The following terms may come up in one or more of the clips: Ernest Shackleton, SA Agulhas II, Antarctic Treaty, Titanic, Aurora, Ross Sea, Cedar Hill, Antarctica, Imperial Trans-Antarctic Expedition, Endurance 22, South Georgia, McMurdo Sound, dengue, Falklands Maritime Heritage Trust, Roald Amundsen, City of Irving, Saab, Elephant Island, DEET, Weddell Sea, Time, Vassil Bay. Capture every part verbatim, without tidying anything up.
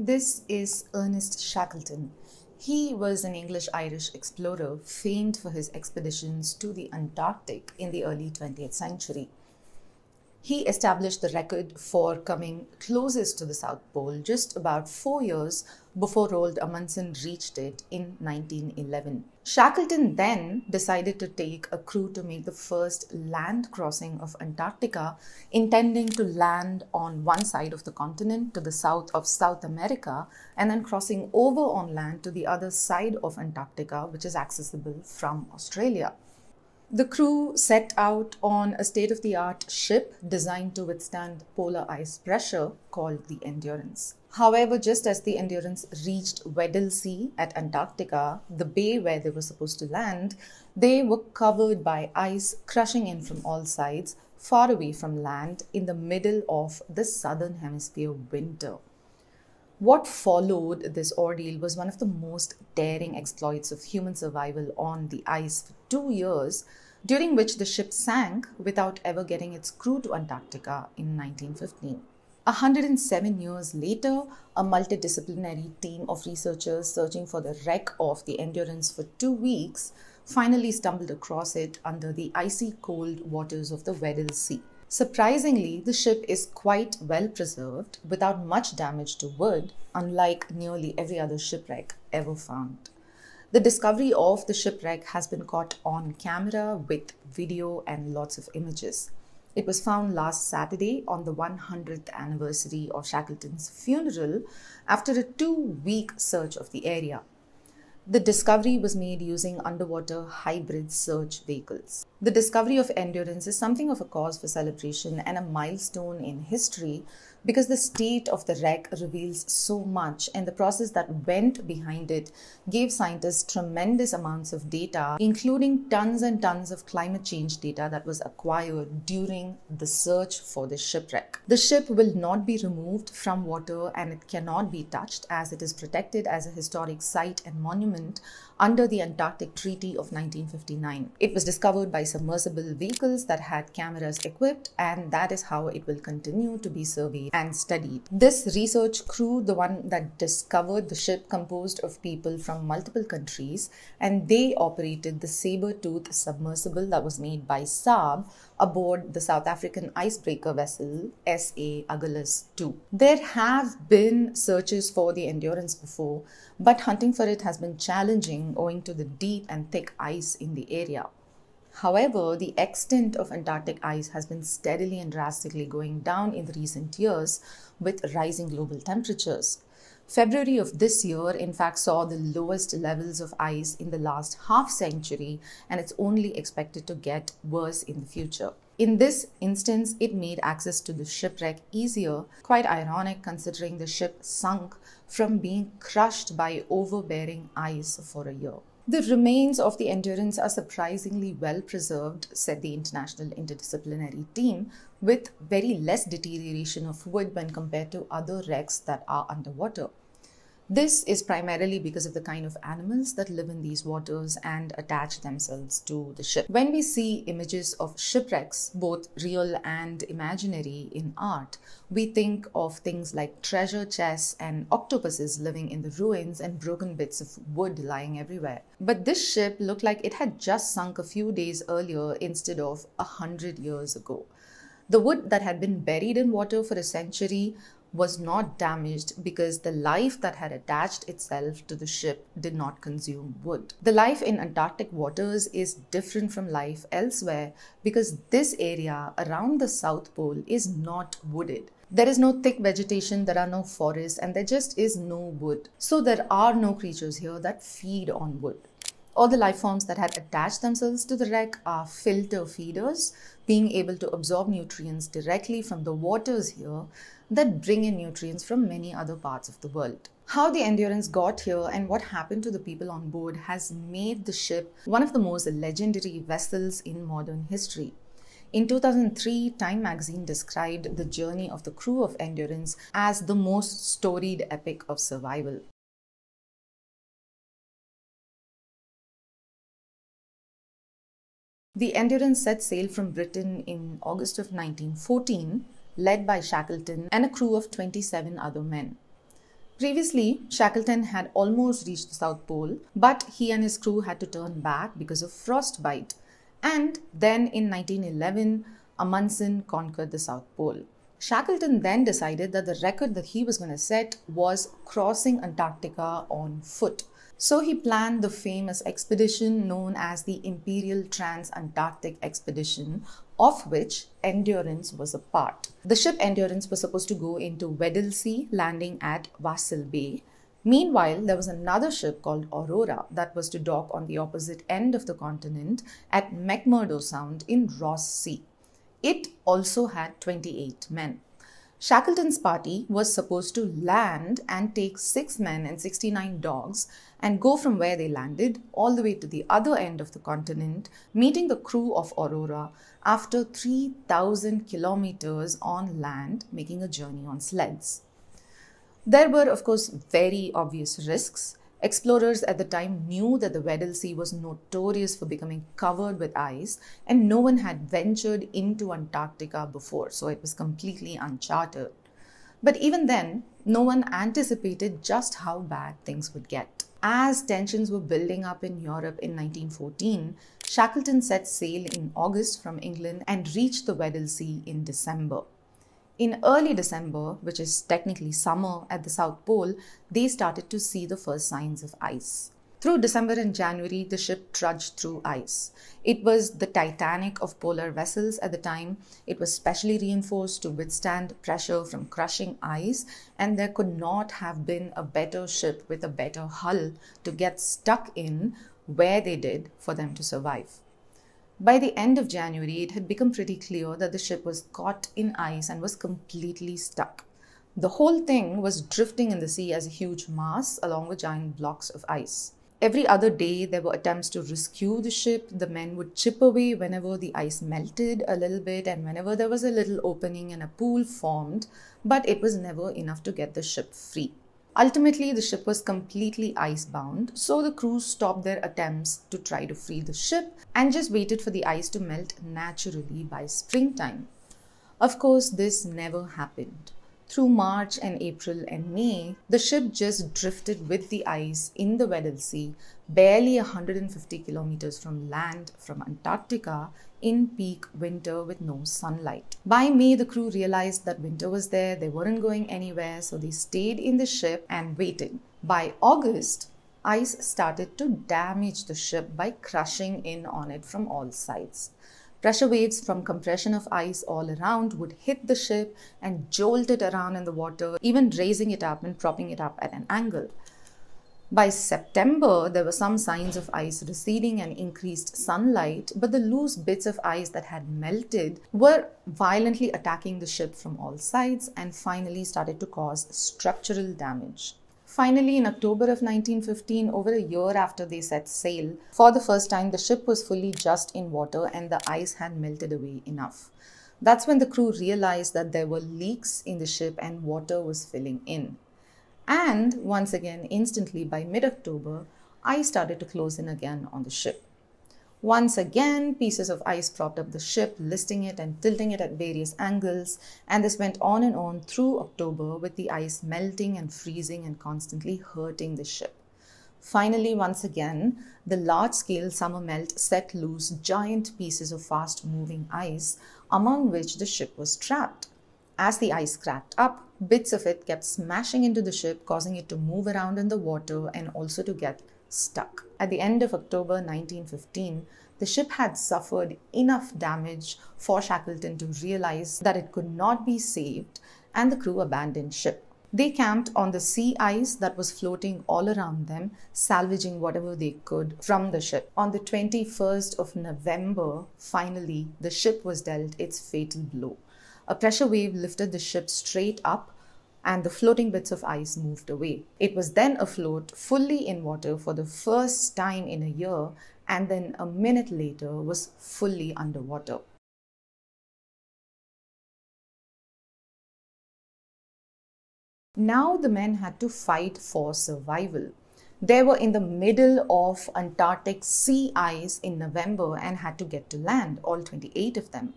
This is Ernest Shackleton. He was an English-Irish explorer famed for his expeditions to the Antarctic in the early twentieth century. He established the record for coming closest to the South Pole just about four years before Roald Amundsen reached it in nineteen eleven. Shackleton then decided to take a crew to make the first land crossing of Antarctica, intending to land on one side of the continent to the south of South America and then crossing over on land to the other side of Antarctica, which is accessible from Australia. The crew set out on a state-of-the-art ship designed to withstand polar ice pressure called the Endurance. However, just as the Endurance reached Weddell Sea at Antarctica, the bay where they were supposed to land, they were covered by ice crushing in from all sides, far away from land in the middle of the southern hemisphere winter. What followed this ordeal was one of the most daring exploits of human survival on the ice for two years, during which the ship sank without ever getting its crew to Antarctica in nineteen fifteen. one hundred seven years later, a multidisciplinary team of researchers searching for the wreck of the Endurance for two weeks finally stumbled across it under the icy cold waters of the Weddell Sea. Surprisingly, the ship is quite well preserved without much damage to wood, unlike nearly every other shipwreck ever found. The discovery of the shipwreck has been caught on camera with video and lots of images. It was found last Saturday on the one hundredth anniversary of Shackleton's funeral after a two-week search of the area. The discovery was made using underwater hybrid search vehicles. The discovery of Endurance is something of a cause for celebration and a milestone in history because the state of the wreck reveals so much, and the process that went behind it gave scientists tremendous amounts of data, including tons and tons of climate change data that was acquired during the search for the shipwreck. The ship will not be removed from water and it cannot be touched as it is protected as a historic site and monument under the Antarctic Treaty of nineteen fifty-nine. It was discovered by submersible vehicles that had cameras equipped, and that is how it will continue to be surveyed and studied. This research crew, the one that discovered the ship, composed of people from multiple countries, and they operated the saber-tooth submersible that was made by Saab aboard the South African icebreaker vessel S A Agulhas two. There have been searches for the Endurance before, but hunting for it has been challenging owing to the deep and thick ice in the area. However, the extent of Antarctic ice has been steadily and drastically going down in the recent years with rising global temperatures. February of this year, in fact, saw the lowest levels of ice in the last half century, and it's only expected to get worse in the future. In this instance, it made access to the shipwreck easier, quite ironic considering the ship sunk from being crushed by overbearing ice for a year. The remains of the Endurance are surprisingly well preserved, said the international interdisciplinary team, with very less deterioration of wood when compared to other wrecks that are underwater. This is primarily because of the kind of animals that live in these waters and attach themselves to the ship. When we see images of shipwrecks, both real and imaginary, in art, we think of things like treasure chests and octopuses living in the ruins and broken bits of wood lying everywhere. But this ship looked like it had just sunk a few days earlier instead of a hundred years ago. The wood that had been buried in water for a century was not damaged because the life that had attached itself to the ship did not consume wood. The life in Antarctic waters is different from life elsewhere because this area around the South Pole is not wooded. There is no thick vegetation, there are no forests, and there just is no wood. So there are no creatures here that feed on wood. All the life forms that had attached themselves to the wreck are filter feeders, being able to absorb nutrients directly from the waters here that bring in nutrients from many other parts of the world. How the Endurance got here and what happened to the people on board has made the ship one of the most legendary vessels in modern history. In two thousand three, Time magazine described the journey of the crew of Endurance as the most storied epic of survival. The Endurance set sail from Britain in August of nineteen fourteen, led by Shackleton and a crew of twenty-seven other men. Previously, Shackleton had almost reached the South Pole, but he and his crew had to turn back because of frostbite. And then in nineteen eleven, Amundsen conquered the South Pole. Shackleton then decided that the record that he was going to set was crossing Antarctica on foot. So he planned the famous expedition known as the Imperial Trans-Antarctic Expedition, of which Endurance was a part. The ship Endurance was supposed to go into Weddell Sea, landing at Vassil Bay. Meanwhile, there was another ship called Aurora that was to dock on the opposite end of the continent at McMurdo Sound in Ross Sea. It also had twenty-eight men. Shackleton's party was supposed to land and take six men and sixty-nine dogs and go from where they landed all the way to the other end of the continent, meeting the crew of Aurora after three thousand kilometers on land, making a journey on sleds. There were, of course, very obvious risks. Explorers at the time knew that the Weddell Sea was notorious for becoming covered with ice, and no one had ventured into Antarctica before, so it was completely uncharted. But even then, no one anticipated just how bad things would get. As tensions were building up in Europe in nineteen fourteen, Shackleton set sail in August from England and reached the Weddell Sea in December. In early December, which is technically summer at the South Pole, they started to see the first signs of ice. Through December and January, the ship trudged through ice. It was the Titanic of polar vessels at the time. It was specially reinforced to withstand pressure from crushing ice, and there could not have been a better ship with a better hull to get stuck in where they did for them to survive. By the end of January, it had become pretty clear that the ship was caught in ice and was completely stuck. The whole thing was drifting in the sea as a huge mass along with giant blocks of ice. Every other day, there were attempts to rescue the ship. The men would chip away whenever the ice melted a little bit and whenever there was a little opening and a pool formed, but it was never enough to get the ship free. Ultimately, the ship was completely icebound, so the crew stopped their attempts to try to free the ship and just waited for the ice to melt naturally by springtime. Of course, this never happened. Through March and April and May, the ship just drifted with the ice in the Weddell Sea, barely one hundred fifty kilometers from land from Antarctica, in peak winter with no sunlight. By May, the crew realized that winter was there, they weren't going anywhere, so they stayed in the ship and waited. By August, ice started to damage the ship by crushing in on it from all sides. Pressure waves from compression of ice all around would hit the ship and jolt it around in the water, even raising it up and propping it up at an angle. By September, there were some signs of ice receding and increased sunlight, but the loose bits of ice that had melted were violently attacking the ship from all sides and finally started to cause structural damage. Finally, in October of nineteen fifteen, over a year after they set sail, for the first time, the ship was fully just in water and the ice had melted away enough. That's when the crew realized that there were leaks in the ship and water was filling in. And once again, instantly by mid-October, ice started to close in again on the ship. Once again, pieces of ice propped up the ship, listing it and tilting it at various angles, and this went on and on through October, with the ice melting and freezing and constantly hurting the ship. Finally, once again, the large-scale summer melt set loose giant pieces of fast-moving ice, among which the ship was trapped. As the ice cracked up, bits of it kept smashing into the ship, causing it to move around in the water and also to get stuck. At the end of October nineteen fifteen, the ship had suffered enough damage for Shackleton to realize that it could not be saved, and the crew abandoned ship. They camped on the sea ice that was floating all around them, salvaging whatever they could from the ship. On the twenty-first of November, finally, the ship was dealt its fatal blow. A pressure wave lifted the ship straight up and the floating bits of ice moved away. It was then afloat, fully in water for the first time in a year, and then a minute later was fully underwater. Now the men had to fight for survival. They were in the middle of Antarctic sea ice in November and had to get to land, all twenty-eight of them.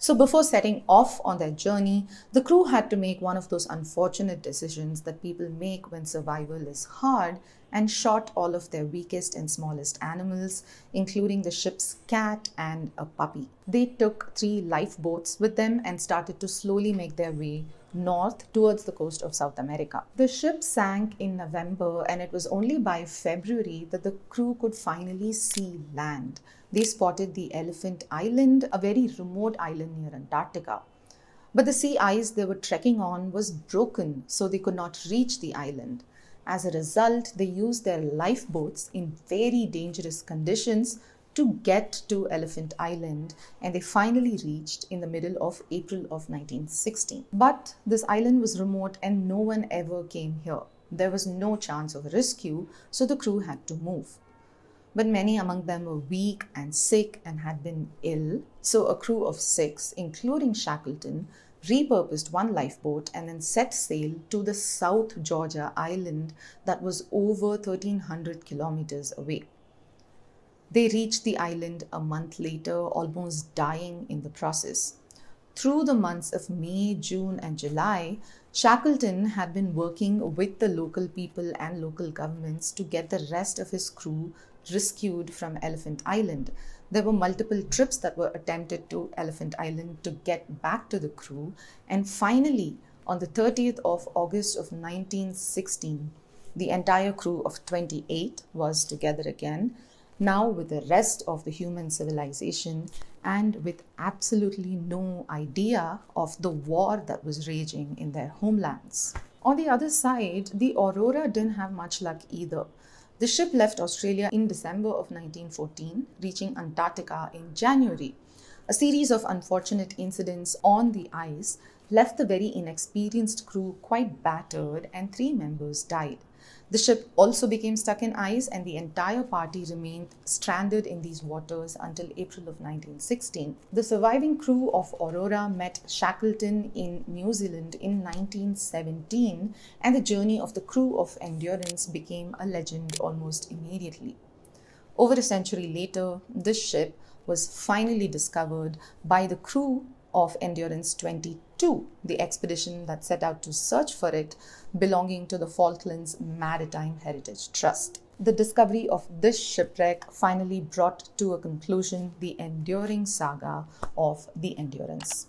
So before setting off on their journey, the crew had to make one of those unfortunate decisions that people make when survival is hard and shot all of their weakest and smallest animals, including the ship's cat and a puppy. They took three lifeboats with them and started to slowly make their way north towards the coast of South America. The ship sank in November, and it was only by February that the crew could finally see land. They spotted the Elephant Island, a very remote island near Antarctica. But the sea ice they were trekking on was broken, so they could not reach the island. As a result, they used their lifeboats in very dangerous conditions to get to Elephant Island, and they finally reached in the middle of April of nineteen sixteen. But this island was remote and no one ever came here. There was no chance of rescue, so the crew had to move. But many among them were weak and sick and had been ill, so a crew of six, including Shackleton, repurposed one lifeboat and then set sail to the South Georgia island that was over thirteen hundred kilometers away. They reached the island a month later, almost dying in the process. Through the months of May, June, and July, Shackleton had been working with the local people and local governments to get the rest of his crew rescued from Elephant Island. There were multiple trips that were attempted to Elephant Island to get back to the crew, and finally, on the thirtieth of August of nineteen sixteen, the entire crew of twenty-eight was together again, now with the rest of the human civilization and with absolutely no idea of the war that was raging in their homelands. On the other side, the Aurora didn't have much luck either. The ship left Australia in December of nineteen fourteen, reaching Antarctica in January. A series of unfortunate incidents on the ice left the very inexperienced crew quite battered, and three members died. The ship also became stuck in ice, and the entire party remained stranded in these waters until April of nineteen sixteen. The surviving crew of Aurora met Shackleton in New Zealand in nineteen seventeen, and the journey of the crew of Endurance became a legend almost immediately. Over a century later, this ship was finally discovered by the crew of Endurance twenty-two, the expedition that set out to search for it, belonging to the Falklands Maritime Heritage Trust. The discovery of this shipwreck finally brought to a conclusion the enduring saga of the Endurance.